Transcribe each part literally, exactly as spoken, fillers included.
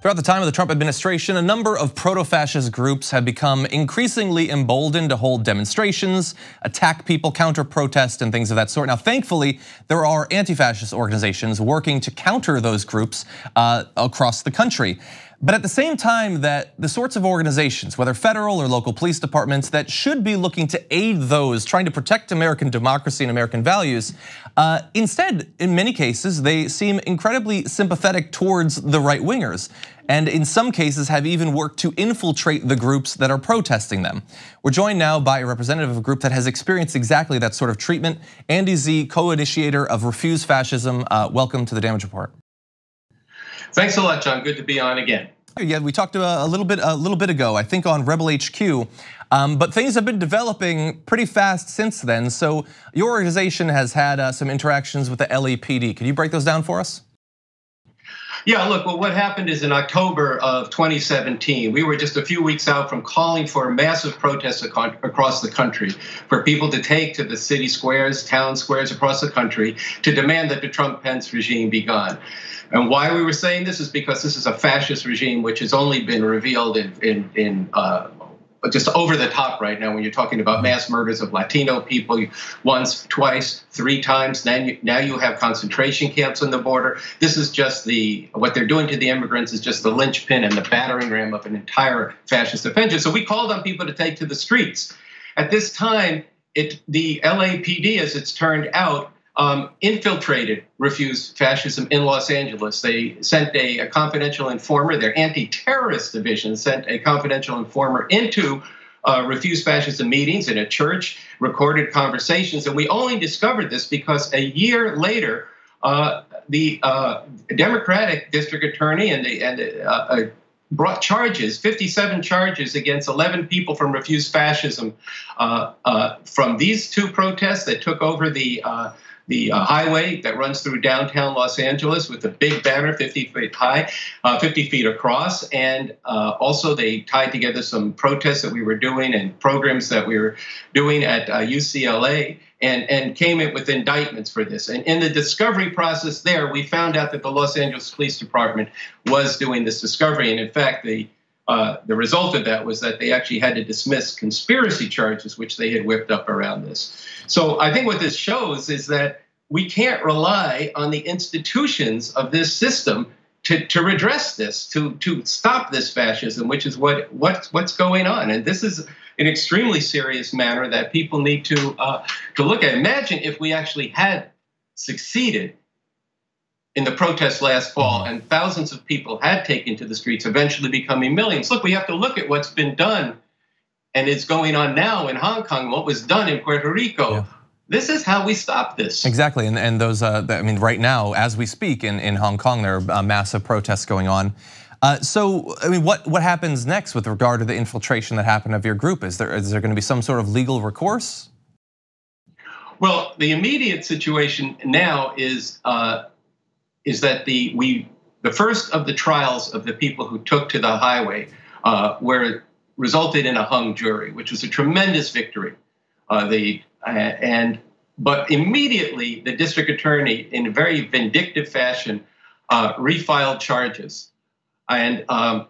Throughout the time of the Trump administration, a number of proto-fascist groups have become increasingly emboldened to hold demonstrations, attack people, counter-protest, and things of that sort. Now, thankfully, there are anti-fascist organizations working to counter those groups uh, across the country. But at the same time that the sorts of organizations, whether federal or local police departments, that should be looking to aid those trying to protect American democracy and American values, uh, instead, in many cases, they seem incredibly sympathetic towards the right-wingers, and in some cases have even worked to infiltrate the groups that are protesting them. We're joined now by a representative of a group that has experienced exactly that sort of treatment, Andy Zee, co-initiator of Refuse Fascism. Uh, welcome to The Damage Report. Thanks a lot, John. Good to be on again. Yeah, we talked a little bit a little bit ago, I think on Rebel H Q, um, but things have been developing pretty fast since then. So your organization has had uh, some interactions with the L A P D. Can you break those down for us? Yeah, look, well, what happened is in October of twenty seventeen, we were just a few weeks out from calling for massive protests across the country, for people to take to the city squares, town squares across the country to demand that the Trump-Pence regime be gone. And why we were saying this is because this is a fascist regime, which has only been revealed in, in, in uh, just over the top right now when you're talking about mass murders of Latino people once, twice, three times. Then you, now you have concentration camps on the border. This is just the, what they're doing to the immigrants is just the linchpin and the battering ram of an entire fascist offensive. So we called on people to take to the streets. At this time, it, the L A P D, as it's turned out, Um, infiltrated Refuse Fascism in Los Angeles. They sent a, a confidential informer, their anti-terrorist division sent a confidential informer into uh, Refuse Fascism meetings in a church, recorded conversations. And we only discovered this because a year later, uh, the uh, Democratic district attorney and the, and the, uh, uh, brought charges, fifty-seven charges against eleven people from Refuse Fascism uh, uh, from these two protests that took over the uh, the highway that runs through downtown Los Angeles with a big banner, fifty feet high, uh, fifty feet across. And uh, also they tied together some protests that we were doing and programs that we were doing at uh, U C L A and, and came in with indictments for this. And in the discovery process there, we found out that the Los Angeles Police Department was doing this discovery. And in fact, the Uh, the result of that was that they actually had to dismiss conspiracy charges, which they had whipped up around this. So I think what this shows is that we can't rely on the institutions of this system to, to redress this, to, to stop this fascism, which is what, what what's going on. And this is an extremely serious matter that people need to, uh, to look at. Imagine if we actually had succeeded in the protests last fall, and thousands of people had taken to the streets, eventually becoming millions. Look, we have to look at what's been done and is going on now in Hong Kong, what was done in Puerto Rico. Yeah. This is how we stop this. Exactly, and, and those, uh, I mean, right now, as we speak in, in Hong Kong, there are massive protests going on. Uh, so, I mean, what, what happens next with regard to the infiltration that happened of your group? Is there, is there gonna be some sort of legal recourse? Well, the immediate situation now is, uh, is that the we the first of the trials of the people who took to the highway uh, were resulted in a hung jury, which was a tremendous victory. Uh, the uh, and but immediately the district attorney, in a very vindictive fashion, uh, refiled charges, and um,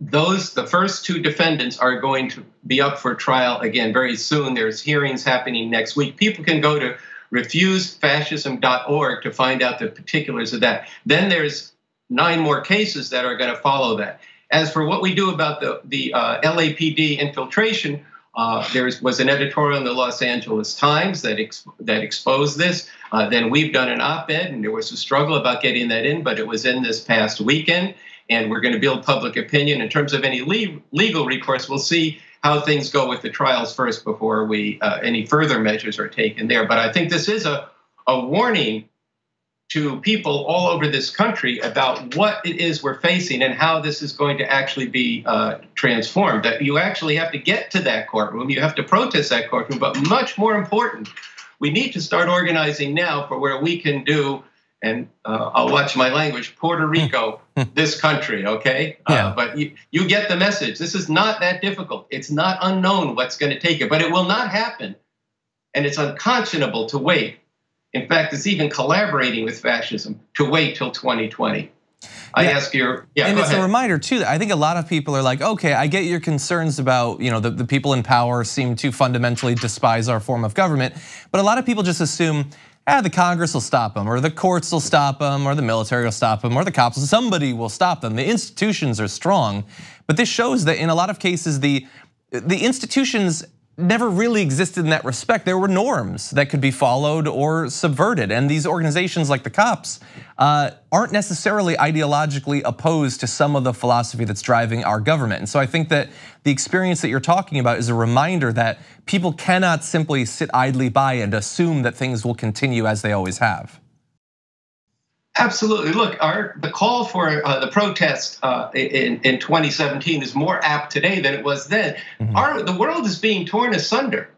those the first two defendants are going to be up for trial again very soon. There's hearings happening next week. People can go to refuse fascism dot org to find out the particulars of that. Then there's nine more cases that are going to follow that. As for what we do about the, the uh, L A P D infiltration, uh, there was an editorial in the Los Angeles Times that, exp that exposed this. Uh, then we've done an op-ed, and there was a struggle about getting that in, but it was in this past weekend, and we're going to build public opinion. In terms of any le legal recourse, we'll see how things go with the trials first before we uh, any further measures are taken there. But I think this is a, a warning to people all over this country about what it is we're facing and how this is going to actually be uh, transformed, that you actually have to get to that courtroom, you have to protest that courtroom, but much more important, we need to start organizing now for where we can do, and uh, I'll watch my language, Puerto Rico, this country, okay? Yeah. Uh, but you, you get the message. This is not that difficult. It's not unknown what's gonna take it, but it will not happen. And it's unconscionable to wait. In fact, it's even collaborating with fascism to wait till twenty twenty. I yeah. ask your, yeah, and go it's ahead. a reminder too, that I think a lot of people are like, okay, I get your concerns about, you know, the, the people in power seem to fundamentally despise our form of government, but a lot of people just assume, ah, the Congress will stop them, or the courts will stop them, or the military will stop them, or the cops, somebody will stop them. The institutions are strong, but this shows that in a lot of cases, the the institutions never really existed in that respect. There were norms that could be followed or subverted. And these organizations like the cops uh, aren't necessarily ideologically opposed to some of the philosophy that's driving our government. And so I think that the experience that you're talking about is a reminder that people cannot simply sit idly by and assume that things will continue as they always have. Absolutely. Look, our, the call for uh, the protest uh, in, in twenty seventeen is more apt today than it was then. Mm-hmm. Our, the world is being torn asunder.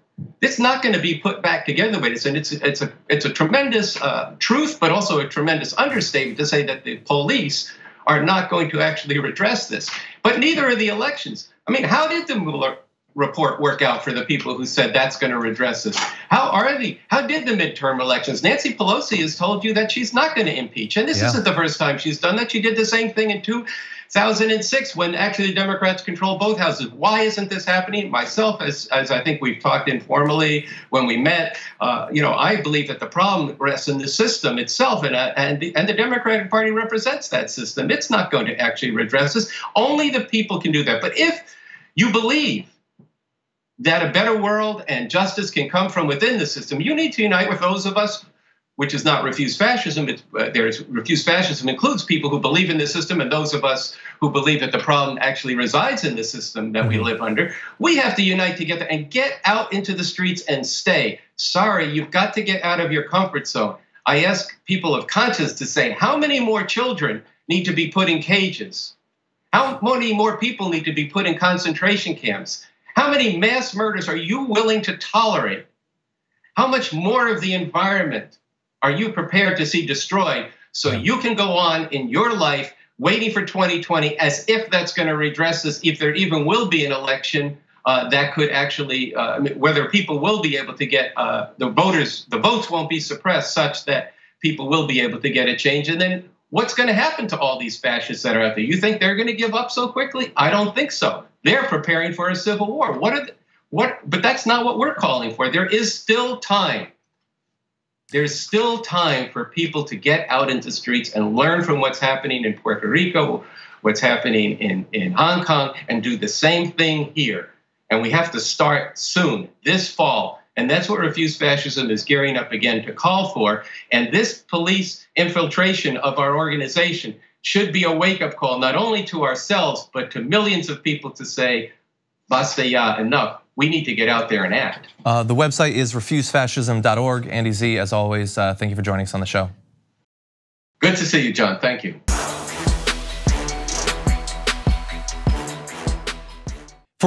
It's not going to be put back together with us, and it's it's a it's a tremendous uh, truth, but also a tremendous understatement to say that the police are not going to actually redress this. But neither are the elections. I mean, how did the Mueller report work out for the people who said that's going to redress this? How are the, how did the midterm elections? Nancy Pelosi has told you that she's not going to impeach. And this yeah. isn't the first time she's done that. She did the same thing in two thousand six when actually the Democrats control both houses. Why isn't this happening? Myself, as, as I think we've talked informally when we met, uh, you know, I believe that the problem rests in the system itself, and, and, the, and the Democratic Party represents that system. It's not going to actually redress this. Only the people can do that. But if you believe that a better world and justice can come from within the system, you need to unite with those of us, which is not Refuse Fascism. It's, uh, there's Refuse Fascism includes people who believe in the system and those of us who believe that the problem actually resides in the system that we live under. We have to unite together and get out into the streets and stay. Sorry, you've got to get out of your comfort zone. I ask people of conscience to say, how many more children need to be put in cages? How many more people need to be put in concentration camps? How many mass murders are you willing to tolerate? How much more of the environment are you prepared to see destroyed so you can go on in your life waiting for twenty twenty as if that's going to redress this, if there even will be an election uh, that could actually, uh, whether people will be able to get uh, the voters, the votes won't be suppressed such that people will be able to get a change. And then what's going to happen to all these fascists that are out there? You think they're going to give up so quickly? I don't think so. They're preparing for a civil war. What are the, what? But that's not what we're calling for. There is still time. There's still time for people to get out into streets and learn from what's happening in Puerto Rico, what's happening in, in Hong Kong, and do the same thing here. And we have to start soon, this fall. And that's what Refuse Fascism is gearing up again to call for. And this police infiltration of our organization should be a wake-up call, not only to ourselves, but to millions of people to say, basta ya, enough. We need to get out there and act. Uh, the website is refuse fascism dot org. Andy Zee, as always, uh, thank you for joining us on the show. Good to see you, John. Thank you. For